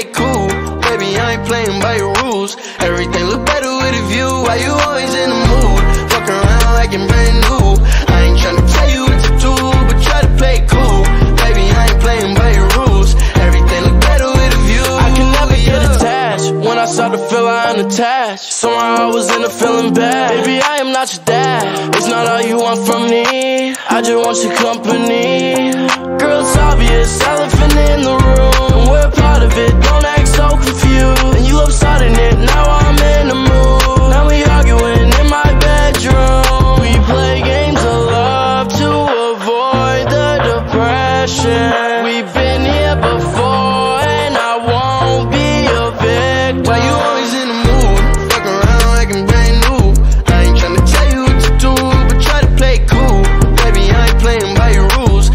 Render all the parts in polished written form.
play it cool. Baby, I ain't playing by your rules. Everything look better with a view. Why you always in the mood? Fuck around like you're brand new. I ain't tryna tell you what to do, but try to play it cool. Baby, I ain't playing by your rules. Everything look better with a view. I can never get attached. When I start to feel I unattached, somehow I was in a feeling bad. Baby, I am not your dad. It's not all you want from me. I just want your company. Girl, it's obvious, elephant in the room, and we're part of it, don't act so confused. And you love starting it, now I'm in the mood. Now we arguing in my bedroom. We play games of love to avoid the depression. We've been here before, and I won't be a victim. Why you always in the mood? Fuck around like I'm brand new. I ain't tryna tell you what to do, but try to play cool. Baby, I ain't playing by your rules.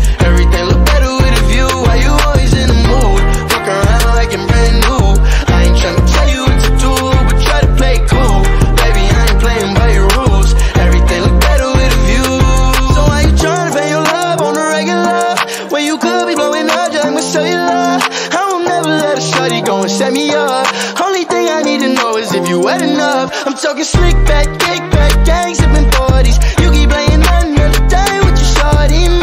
Set me up. Only thing I need to know is if you wet enough. I'm talking slick back, kick back, gang sipping 40s. You keep playing another day with your shorty.